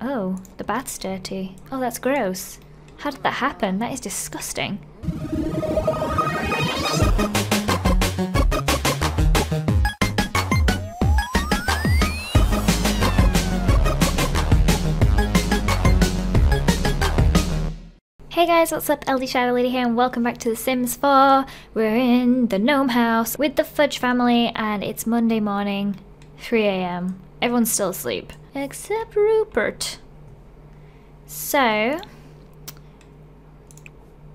Oh, the bath's dirty. Oh, that's gross. How did that happen? That is disgusting. Hey guys, what's up? LDShadowLady here and welcome back to The Sims 4. We're in the gnome house with the Fudge family and it's Monday morning, 3 AM. Everyone's still asleep. Except Rupert. So,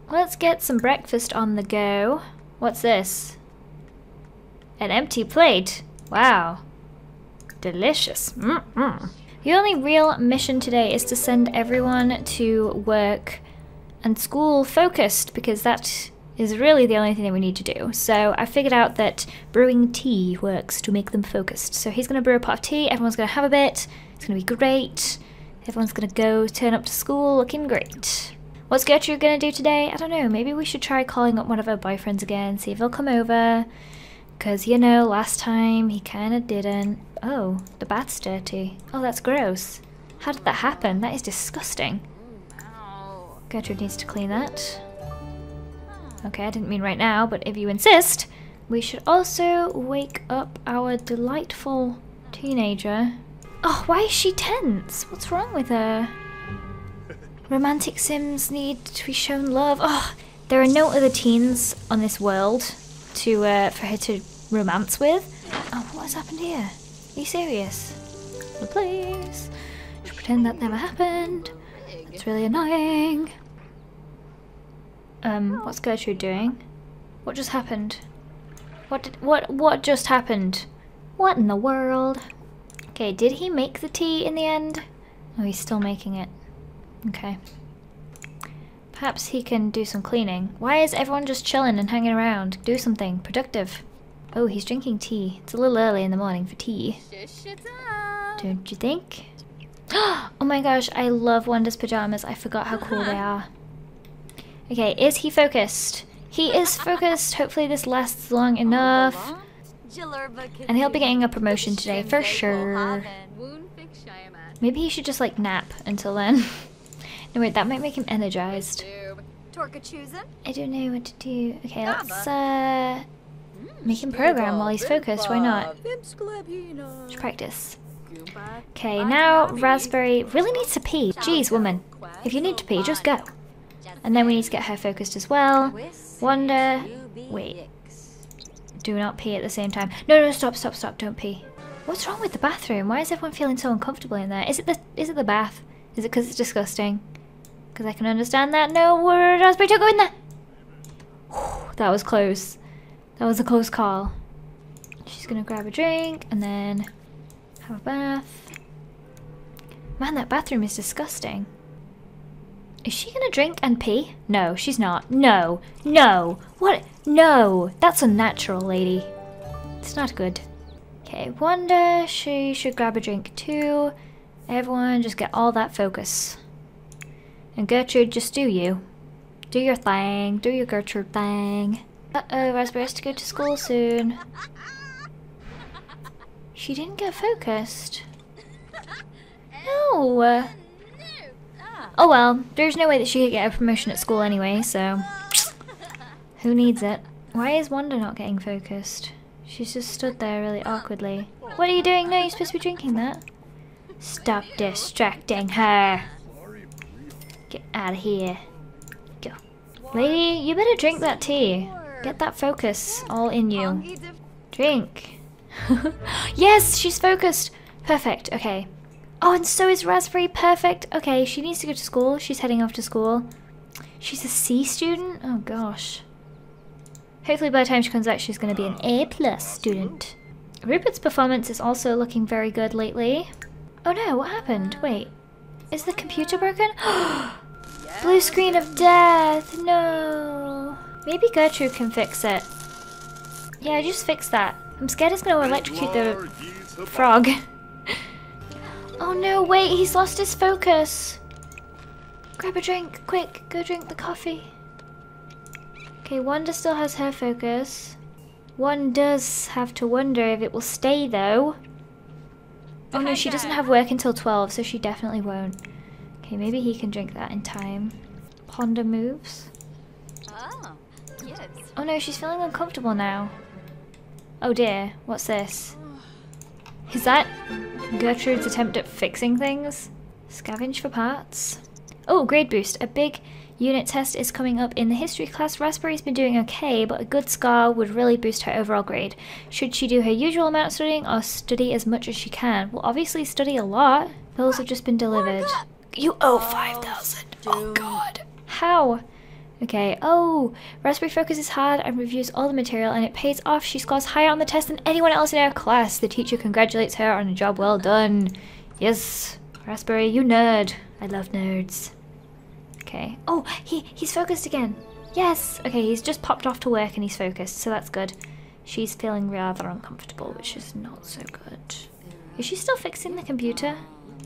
let's get some breakfast on the go. What's this? An empty plate. Wow. Delicious. Mm-mm. The only real mission today is to send everyone to work and school focused, because that is really the only thing that we need to do. So I figured out that brewing tea works to make them focused. So he's gonna brew a pot of tea, everyone's gonna have a bit, it's gonna be great. Everyone's gonna go turn up to school looking great. What's Gertrude gonna do today? I don't know, maybe we should try calling up one of her boyfriends again, see if he'll come over. Cause you know, last time he kinda didn't. Oh, the bath's dirty. Oh, that's gross. How did that happen? That is disgusting. Gertrude needs to clean that. Okay, I didn't mean right now, but if you insist, we should also wake up our delightful teenager. Oh, why is she tense? What's wrong with her? Romantic Sims need to be shown love. Oh, there are no other teens on this world to for her to romance with. Oh, what has happened here? Are you serious? Well, please, just pretend that never happened. That's really annoying. What's Gertrude doing? What just happened? What just happened? What in the world? Okay, did he make the tea in the end? Oh, he's still making it. Okay. Perhaps he can do some cleaning. Why is everyone just chilling and hanging around? Do something productive. Oh, he's drinking tea. It's a little early in the morning for tea. Don't you think? Oh my gosh, I love Wanda's pajamas. I forgot how cool they are. Okay, is he focused? He is focused. Hopefully this lasts long enough. And he'll be getting a promotion today for sure. Maybe he should just like nap until then. No wait, that might make him energized. I don't know what to do. Okay, let's make him program while he's focused. Why not? Let's practice. Okay, now Raspberry really needs to pee. Jeez, woman. If you need to pee, just go. And then we need to get her focused as well. Wanda, wait. Do not pee at the same time. No, no, stop, stop, stop, don't pee. What's wrong with the bathroom? Why is everyone feeling so uncomfortable in there? Is it the bath? Is it because it's disgusting? Because I can understand that. No, Raspberry, don't go in there. Whew, that was close. That was a close call. She's going to grab a drink and then have a bath. Man, that bathroom is disgusting. Is she gonna drink and pee? No, she's not. No, no, what? No, that's unnatural, lady. It's not good. Okay, Wanda, she should grab a drink too. Everyone, just get all that focus. And Gertrude, just do you. Do your thing, do your Gertrude thing. Uh-oh, Raspberry has to go to school soon. She didn't get focused. No! Oh well, there's no way that she could get a promotion at school anyway, so who needs it? Why is Wanda not getting focused? She's just stood there really awkwardly. What are you doing? No, you're supposed to be drinking that. Stop distracting her. Get out of here. Go. Lady, you better drink that tea. Get that focus all in you. Drink. Yes, she's focused. Perfect. Okay. Oh, and so is Raspberry. Perfect. Okay, she needs to go to school. She's heading off to school. She's a C student. Oh gosh. Hopefully by the time she comes back, she's going to be an A+ student. Rupert's performance is also looking very good lately. Oh no, what happened? Wait, is the computer broken? Blue screen of death. No. Maybe Gertrude can fix it. Yeah, just fix that. I'm scared it's going to electrocute the frog. Oh no, wait, he's lost his focus. Grab a drink, quick, go drink the coffee. Okay, Wanda still has her focus. One does have to wonder if it will stay though. Oh no, she doesn't have work until 12, so she definitely won't. Okay, maybe he can drink that in time. Ponder moves. Oh no, she's feeling uncomfortable now. Oh dear, what's this? Is that Gertrude's attempt at fixing things? Scavenge for parts. Oh, grade boost. A big unit test is coming up in the history class. Raspberry's been doing okay, but a good scar would really boost her overall grade. Should she do her usual amount of studying or study as much as she can? Well, obviously study a lot. Bills have just been delivered. You owe 5,000. Oh god. How? Okay, oh, Raspberry focuses hard and reviews all the material and it pays off. She scores higher on the test than anyone else in our class. The teacher congratulates her on a job well done. Yes, Raspberry, you nerd. I love nerds. Okay, oh, he's focused again. Yes, okay, he's just popped off to work and he's focused, so that's good. She's feeling rather uncomfortable, which is not so good. Is she still fixing the computer?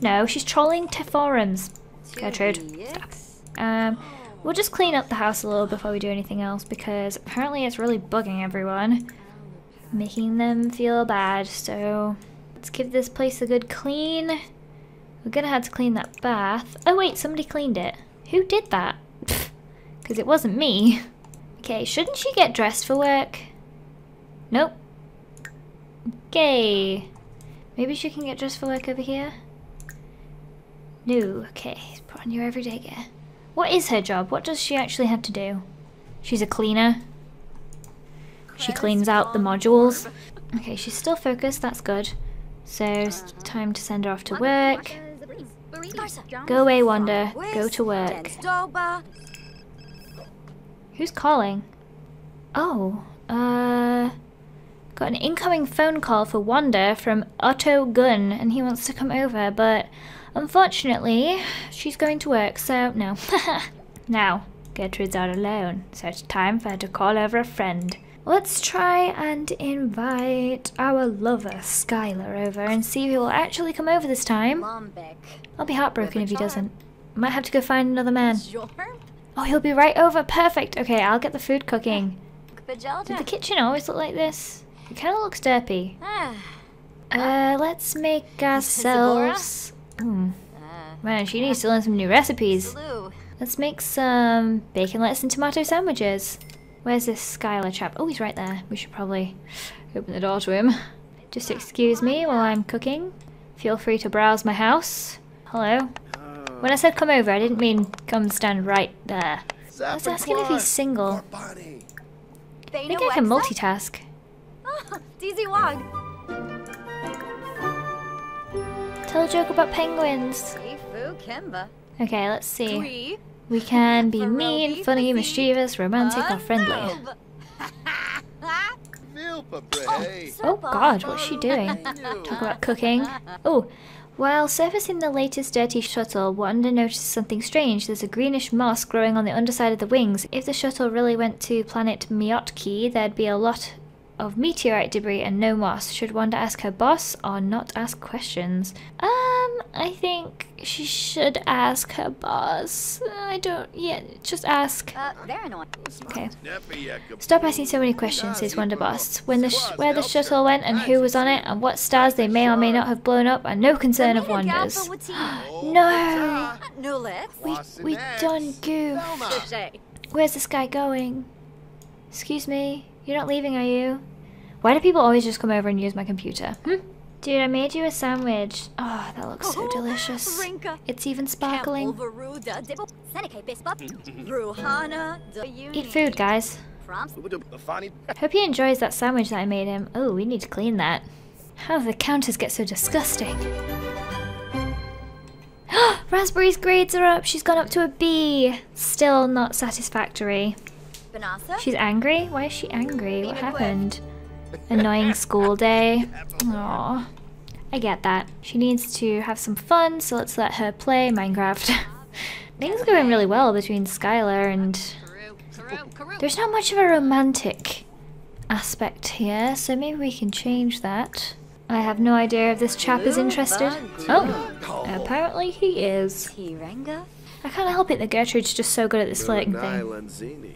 No, she's trolling forums. Gertrude, stop. We'll just clean up the house a little before we do anything else because apparently it's really bugging everyone. Making them feel bad, so let's give this place a good clean. We're gonna have to clean that bath. Oh wait, somebody cleaned it. Who did that? Because it wasn't me. Okay, shouldn't she get dressed for work? Nope. Okay. Maybe she can get dressed for work over here? No, okay. Put on your everyday gear. What is her job? What does she actually have to do? She's a cleaner. She cleans out the modules. Okay, she's still focused, that's good. So, it's time to send her off to work. Go away, Wanda. Go to work. Who's calling? Oh, got an incoming phone call for Wanda from Otto Gunn, and he wants to come over, but unfortunately, she's going to work, so no. Now, Gertrude's out alone, so it's time for her to call over a friend. Let's try and invite our lover, Skylar, over and see if he will actually come over this time. I'll be heartbroken if he doesn't. Might have to go find another man. Oh, he'll be right over. Perfect. Okay, I'll get the food cooking. Did the kitchen always look like this? It kind of looks derpy. Let's make ourselves... Man, she needs to learn some new recipes. Let's make some bacon, lettuce and tomato sandwiches. Where's this Skylar chap? Oh, he's right there. We should probably open the door to him. Just excuse me while I'm cooking. Feel free to browse my house. Hello. When I said come over, I didn't mean come stand right there. I was asking if he's single. I think I can multitask. Tell a joke about penguins. Okay, let's see. We can be mean, funny, mischievous, romantic, or friendly. Oh god, what's she doing? Talk about cooking. Oh, while surfacing the latest dirty shuttle, Wanda notices something strange. There's a greenish moss growing on the underside of the wings. If the shuttle really went to planet Miotki, there'd be a lot of meteorite debris and no moss. Should Wanda ask her boss or not ask questions? I think she should ask her boss. Just ask. Okay. Stop asking so many questions, says Wanda boss. Where the shuttle went and who was on it and what stars they may or may not have blown up are no concern of Wanda's. No! We done goofed. Where's this guy going? Excuse me? You're not leaving, are you? Why do people always just come over and use my computer? Dude, I made you a sandwich. Oh, that looks so delicious. It's even sparkling. Eat food, guys. Hope he enjoys that sandwich that I made him. Oh, we need to clean that. How do the counters get so disgusting? Raspberry's grades are up. She's gone up to a B. Still not satisfactory. She's angry? Why is she angry? What happened? Annoying school day. Aww. I get that. She needs to have some fun, so let's let her play Minecraft. Things are going really well between Skylar and... There's not much of a romantic aspect here, so maybe we can change that. I have no idea if this chap is interested. Oh, apparently he is. I can't help it that Gertrude's just so good at this flirting thing.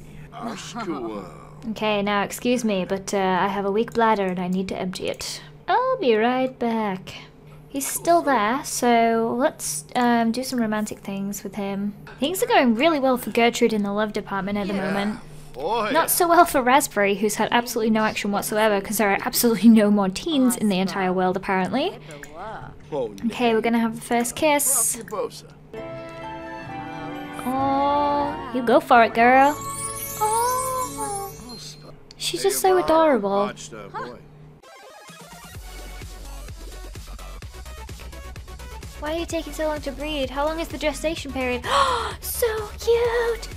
Okay, now excuse me, but I have a weak bladder and I need to empty it. I'll be right back. He's still there, so let's do some romantic things with him. Things are going really well for Gertrude in the love department at the moment. Boy. Not so well for Raspberry, who's had absolutely no action whatsoever because there are absolutely no more teens in the entire world, apparently. Okay, we're gonna have the first kiss. Oh, you go for it, girl. Oh, she's just so adorable. Huh? Why are you taking so long to breed? How long is the gestation period? So cute!